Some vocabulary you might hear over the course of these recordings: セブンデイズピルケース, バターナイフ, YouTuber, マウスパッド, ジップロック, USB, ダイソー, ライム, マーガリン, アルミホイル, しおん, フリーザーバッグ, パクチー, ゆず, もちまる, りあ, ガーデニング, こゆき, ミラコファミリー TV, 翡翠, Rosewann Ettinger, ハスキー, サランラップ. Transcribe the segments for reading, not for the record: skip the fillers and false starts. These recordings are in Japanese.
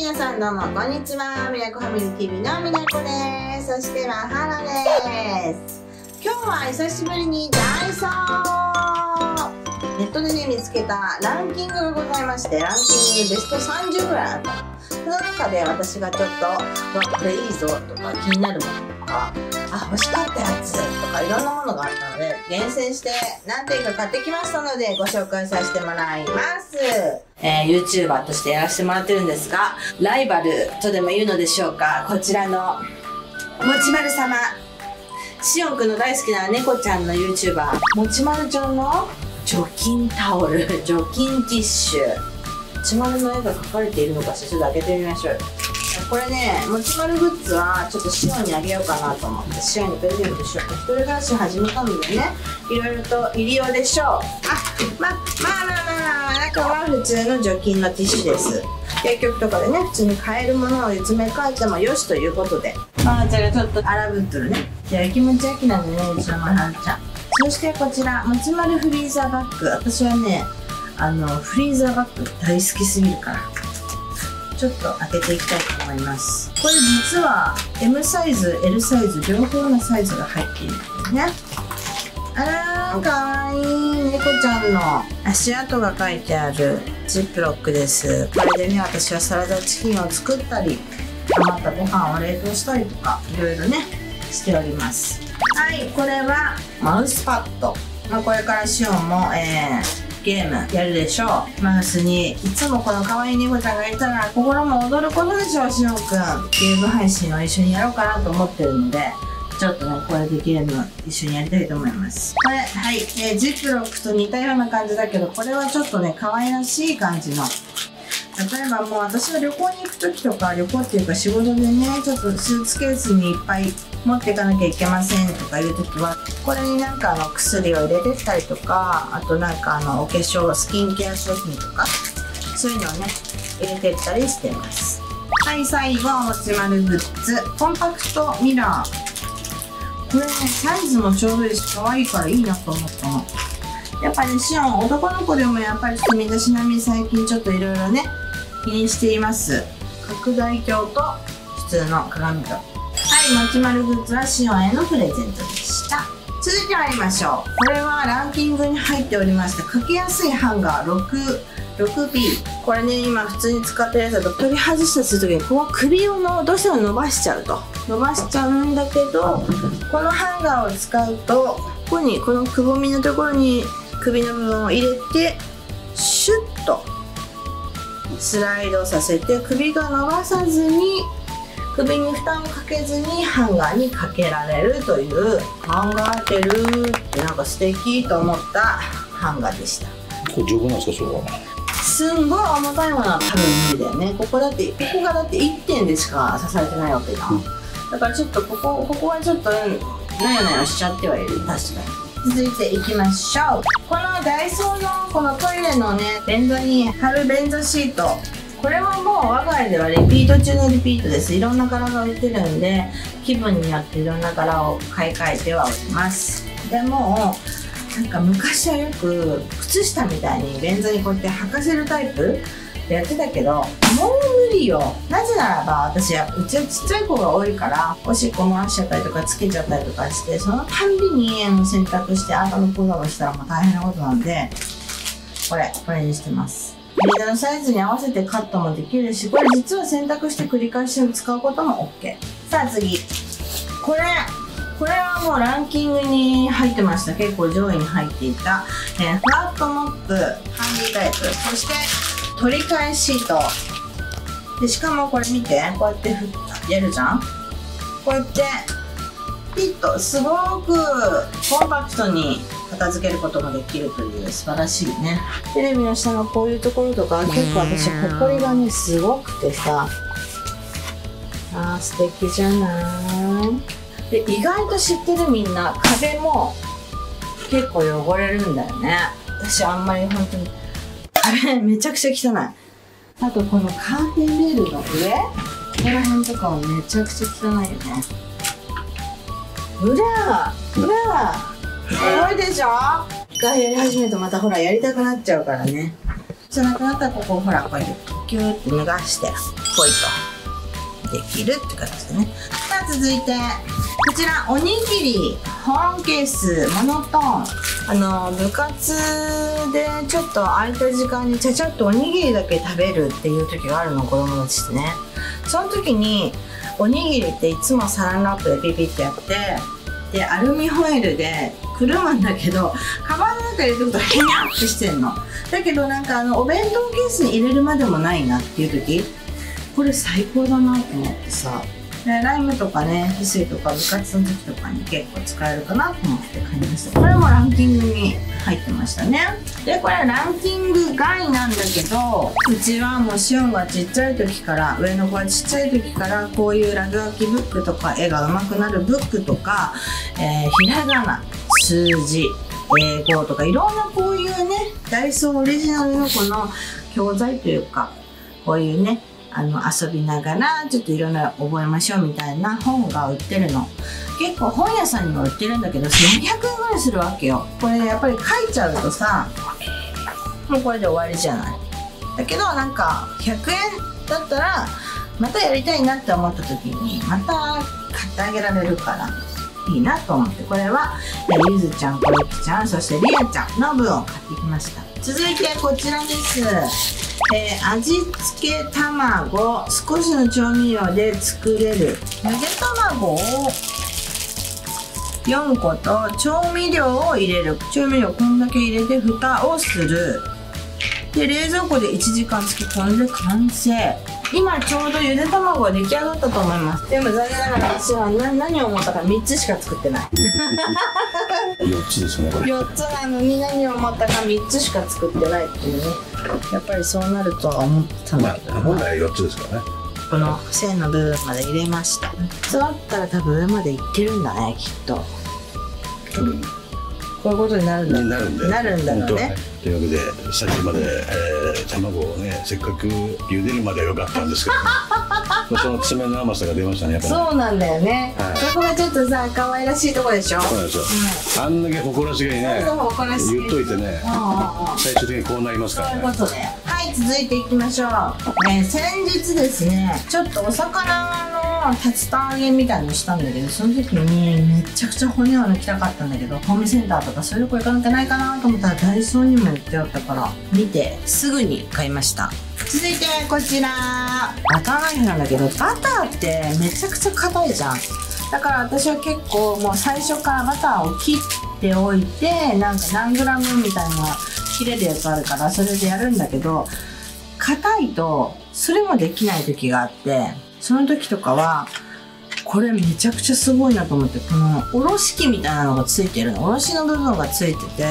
皆さんどうもこんにちは。ミラコファミリー TV のミラコです。そしてマハロです。今日は久しぶりにダイソーネットでね見つけたランキングがございまして、ランキングベスト30ぐらいあったの。その中で私がちょっとこれいいぞとか気になるものとか、あ、欲しかったやつとかいろんなものがあったので厳選して何点か買ってきましたのでご紹介させてもらいます。YouTuber としてやらせてもらってるんですが、ライバルとでも言うのでしょうか、こちらのもちまる様、しおんくんの大好きな猫ちゃんの YouTuber もちまるちゃんの除菌タオル、除菌ティッシュ、もちまるの絵が描かれているのかしら、ちょっと開けてみましょう。これね、もちまるグッズはちょっとしおんにあげようかなと思って、しおんにプレゼントしようか。一人暮らし始めたのでね、いろいろと入り用でしょう。あ、中は普通の除菌のティッシュです。薬局とかでね普通に買えるものを詰め替えてもよしということで、まはちゃんがちょっと荒ぶっとるね。じゃあ気持ち焼きなんでね、うちのまはちゃん。そしてこちらもちまるフリーザーバッグ、私はねフリーザーバッグ大好きすぎるからちょっと開けていきたいと思います。これ実は M サイズ L サイズ両方のサイズが入っているんですね。あらー、かわいい猫ちゃんの足跡が書いてあるジップロックです。これでね私はサラダチキンを作ったり余ったご飯を冷凍したりとかいろいろねしております。はい、これはマウスパッド、これからしおんもゲームやるでしょう。マウスにいつもこの可愛い猫ちゃんがいたら心も躍ることでしょう。しおんくんゲーム配信を一緒にやろうかなと思ってるので、ちょっとねこれでゲーム一緒にやりたいと思います。これはい、ジップロックと似たような感じだけど、これはちょっとね可愛らしい感じの、例えばもう私は旅行に行く時とか、旅行っていうか仕事でねちょっとスーツケースにいっぱい持っていかなきゃいけませんとかいう時はこれになんか薬を入れてきたりとか、あとなんかお化粧スキンケア商品とかそういうのをね入れてったりしてます。はい、最後はもちまるグッズコンパクトミラー、これねサイズもちょうどいいし可愛いからいいなと思ったの。やっぱりしおん男の子でもやっぱり身だしなみ最近ちょっといろいろね気にしています。拡大鏡と普通の鏡と。はい、もちまるグッズはしおんへのプレゼントでした。続いてまいりましょう。これはランキングに入っておりましたかけやすいハンガー 6B。 これね今普通に使ってるやつだと取り外したりするときにこの首をどうしても伸ばしちゃうんだけど、このハンガーを使うとここにこのくぼみのところに首の部分を入れてシュッとスライドさせて、首が伸ばさずに首に負担をかけずにハンガーにかけられるという、ハンガーってるってなんか素敵と思ったハンガーでした。これ丈夫なんですか？それはすんごい重たいものは多分無理だよね。ここがだって1点でしか支えてないわけじゃん。だからちょっとここはちょっとなよなよしちゃってはいる。確かに。続いていきましょう。このダイソーのこのトイレのね便座に貼る便座シート、これはもう我が家ではリピート中のリピートです。いろんな柄が売ってるんで気分によっていろんな柄を買い替えてはおります。でもなんか昔はよく靴下みたいに便座にこうやって履かせるタイプでやってたけど、もう無理よ。なぜならば私はうちはちっちゃい子が多いから、おしっこ回しちゃったりとかつけちゃったりとかして、そのたんびに洗濯してあのポザをしたらもう大変なことなんで、これにしてます。便座のサイズに合わせてカットもできるし、これ実は洗濯して繰り返し使うことも OK。 さあ次、これはもうランキングに入ってました。結構上位に入っていた、フワットモップハンディタイプ、そして取り替えシートで、しかもこれ見てこうやってやるじゃん。こうやってピッとすごくコンパクトに片付けることもできるという素晴らしいね。テレビの下のこういうところとか結構私ホコリがねすごくてさあ、素敵じゃないで、意外と知ってるみんな壁も結構汚れるんだよね。私あんまり本当に壁めちゃくちゃ汚い。あとこのカーテンレールの上ここら辺とかもめちゃくちゃ汚いよね。裏が汚いでしょ。一回やり始めるとまたほらやりたくなっちゃうからね。じゃなくなったらここほらこうやって。キューって脱がしてポイとできるって感じですね。さあ続いてこちらおにぎり保温ケースモノトーン、部活でちょっと空いた時間にちゃちゃっとおにぎりだけ食べるっていう時があるの、子供たちってね。その時におにぎりっていつもサランラップでピピってやってでアルミホイルでくるむんだけど、カバンの中に入れておくとヘニャってしてんの。だけどなんかお弁当ケースに入れるまでもないなっていう時、これ最高だなと思ってさ、ライムとかね、翡翠とか部活の時とかに結構使えるかなと思って買いました。これもランキングに入ってましたね。でこれランキング外なんだけど、うちはもうシオンがちっちゃい時から、上の子はちっちゃい時からこういう落書きブックとか絵が上手くなるブックとか、ひらがな、数字、英語とかいろんなこういうねダイソーオリジナルのこの教材というか、こういうね遊びながらちょっといろんな覚えましょうみたいな本が売ってるの。結構本屋さんにも売ってるんだけど400円ぐらいするわけよ。これやっぱり書いちゃうとさ、もうこれで終わりじゃない。だけどなんか100円だったらまたやりたいなって思った時にまた買ってあげられるからいいなと思って、これはゆずちゃん、こゆきちゃん、そしてりあちゃんの分を買ってきました。続いてこちらです。味付け卵、少しの調味料で作れるゆで卵を4個と調味料を入れる。調味料こんだけ入れて蓋をする。で冷蔵庫で1時間漬け込んで完成。今ちょうどゆで卵が出来上がったと思います。でも残念ながら私は何を思ったか3つしか作ってない4つですね、これ4つなのに何を思ったか3つしか作ってないっていうね。やっぱりそうなるとは思ってたんだけど、本来は4つですからね。この線の部分まで入れました。3つあったら多分上までいってるんだね、きっと。多分こういうことになるんだろうね。というわけでさっきまで、卵をねせっかく茹でるまでは良かったんですけど、ね、その爪の甘さが出ましたね、やっぱり。そうなんだよね、はい、そこがちょっとさ可愛らしいとこでしょ。そうなんですよ、うん、あんだけ誇らしげにね言っといてね、最終的にこうなりますからね。そういうことね。はい、続いていきましょう。先日ですね、ちょっとお魚の竜田揚げみたいのしたんだけど、その時にめちゃくちゃ骨を抜きたかったんだけど、ホームセンターとかそういうとこ行かなきゃないかなと思ったらダイソーにも売ってあったから見てすぐに買いました。続いてこちらバターナイフなんだけど、バターってめちゃくちゃ硬いじゃん。だから私は結構もう最初からバターを切っておいて、なんか何グラムみたいな切れるやつあるからそれでやるんだけど、硬いとそれもできない時があって、その時とかはこれめちゃくちゃすごいなと思って、このおろし器みたいなのがついてるの、おろしの部分がついてて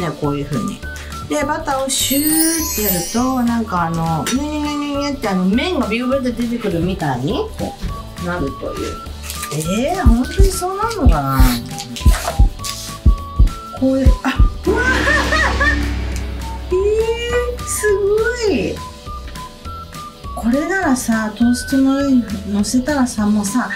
ね、こういう風にでバターをシューってやると、なんかニュニュニュニュニュって麺がビュービューって出てくるみたいになるという。本当にそうなのかな。こういうあっうわすごい。これならさ、トーストの上に乗せたらさ、もうさ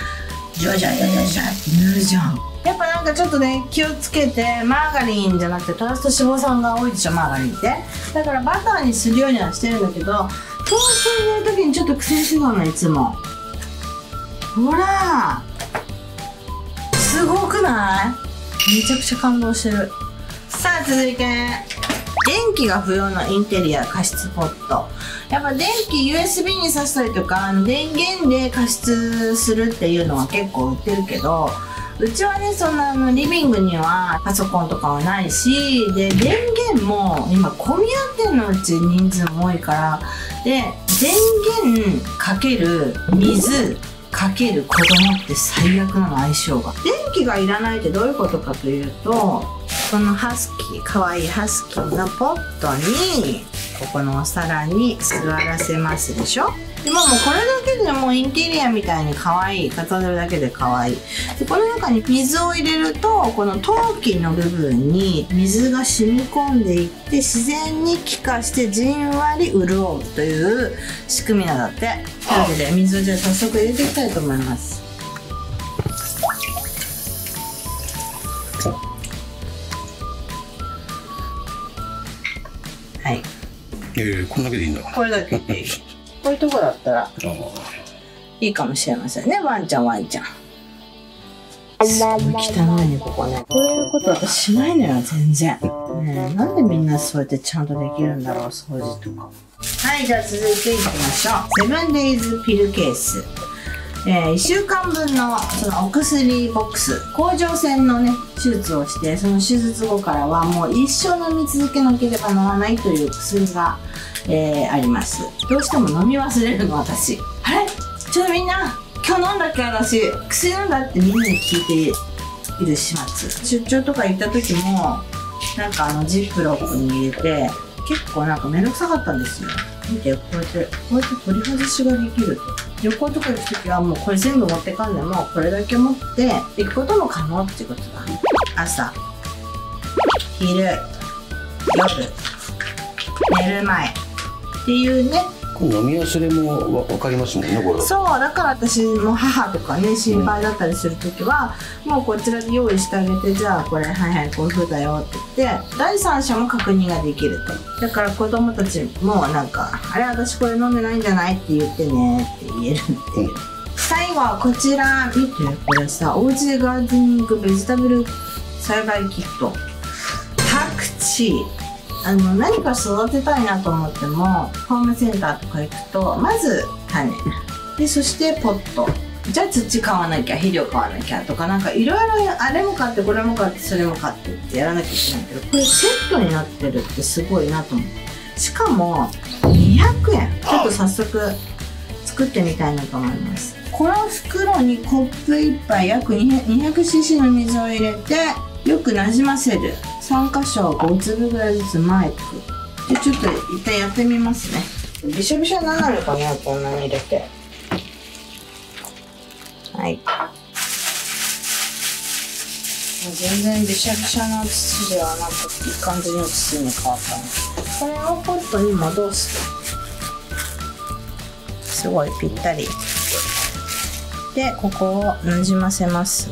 ジャジャジャジャジャって塗るじゃん。やっぱなんかちょっとね気をつけて、マーガリンじゃなくてトースト脂肪酸が多いでしょ、マーガリンって。だからバターにするようにはしてるんだけど、トーストに塗る時にちょっと苦戦してたのいつも。ほらすごくない？めちゃくちゃ感動してる。さあ続いて電気が不要のインテリア加湿ポット。やっぱ電気 USB に挿したりとか電源で加湿するっていうのは結構売ってるけど、うちはねそんなリビングにはパソコンとかはないし、で電源も今混み合ってんの、うち人数も多いから。で電源×水×子供って最悪なの、相性が。電気がいらないってどういうことかというと、このハスキー、かわいいハスキーのポットにここのお皿に座らせますでしょ。でもうこれだけでもうインテリアみたいに可愛い、飾るだけで可愛い。でこの中に水を入れると、この陶器の部分に水が染み込んでいって自然に気化してじんわり潤うという仕組みなんだって。というわけで水をじゃあ早速入れていきたいと思います。はい、こんだけでいいんだから。これだけでいい。こういうとこだったらいいかもしれませんね。ワンちゃんワンちゃん。すごい汚いね、ここね。こういうことはしないのよ、全然。ねえ、なんでみんなそうやってちゃんとできるんだろう、掃除とか。はい、じゃあ続いていきましょう。セブンデイズピルケース。1週間分のそのお薬ボックス。甲状腺のね、手術をして、その手術後からはもう一生飲み続けなければならないという薬が、あります。どうしても飲み忘れるの、私。あれ？ちょっとみんな！今日飲んだっけ、私薬なんだってみんなに聞いている始末。出張とか行った時もなんかジップロックに入れて結構なんか面倒くさかったんですよ。見て、こうやって取り外しができると。旅行とか行く時はもうこれ全部持ってかんでもこれだけ持って行くことも可能っていうことだ。朝、昼、夜、寝る前っていうね。飲み忘れも分かりますもんね、これ。そう、だから私も母とかね、心配だったりする時は、うん、もうこちらで用意してあげて、じゃあこれはいはいこういうふうだよって言って第三者も確認ができると。だから子供たちもなんか「あれ私これ飲んでないんじゃない?」って言ってねって言えるっていう、うん、最後はこちら見て、これさ、おうちでガーデニングベジタブル栽培キット。パクチー、何か育てたいなと思ってもホームセンターとか行くとまず種で、そしてポット、じゃあ土買わなきゃ、肥料買わなきゃとか、なんかいろいろあれも買ってこれも買ってそれも買ってってやらなきゃいけないけど、これセットになってるってすごいなと思う。しかも200円。ちょっと早速作ってみたいなと思います。この袋にコップ1杯約 200cc の水を入れてよくなじませる。3箇所5粒ぐらいずつ巻いてく。で、ちょっと一旦やってみますね。びしょびしょにならないかな、こんなに入れて。はい。全然びしゃびしゃの土ではなく、いい感じの土に変わったの。これをポットに戻すと。すごいぴったり。で、ここをなじませます。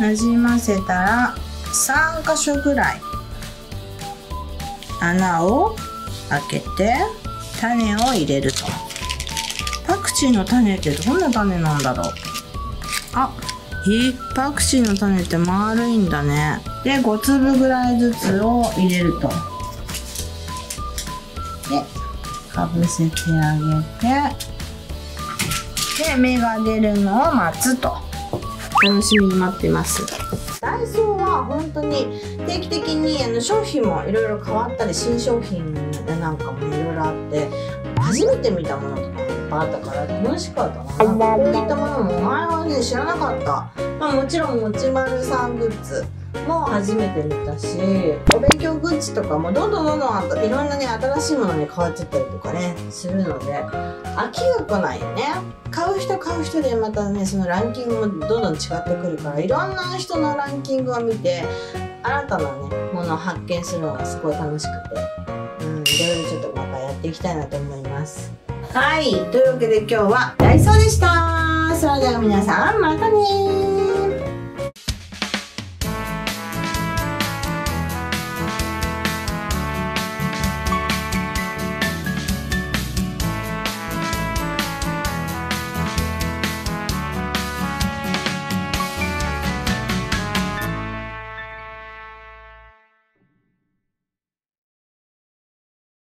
なじませたら3か所ぐらい穴を開けて種を入れると。パクチーの種ってどんな種なんだろう。あ、パクチーの種って丸いんだね。で5粒ぐらいずつを入れると。でかぶせてあげて、で芽が出るのを待つと。楽しみに待ってます。ダイソーは本当に定期的に商品もいろいろ変わったり、新商品なんかもいろいろあって、初めて見たものとかもいっぱいあったから楽しかったな。こういったものも前はね、知らなかった。まあ、もちろんもちまるさんグッズも初めて見たし、お勉強グッズとかもどんどんいろんなね、新しいものに変わっちゃったりとかねするので、飽きが来ないよね。買う人買う人でまたね、そのランキングもどんどん違ってくるから、いろんな人のランキングを見て新たなね、ものを発見するのがすごい楽しくて、いろいろちょっとまたやっていきたいなと思います。はい、というわけで今日はダイソーでした。それでは皆さん、またねー。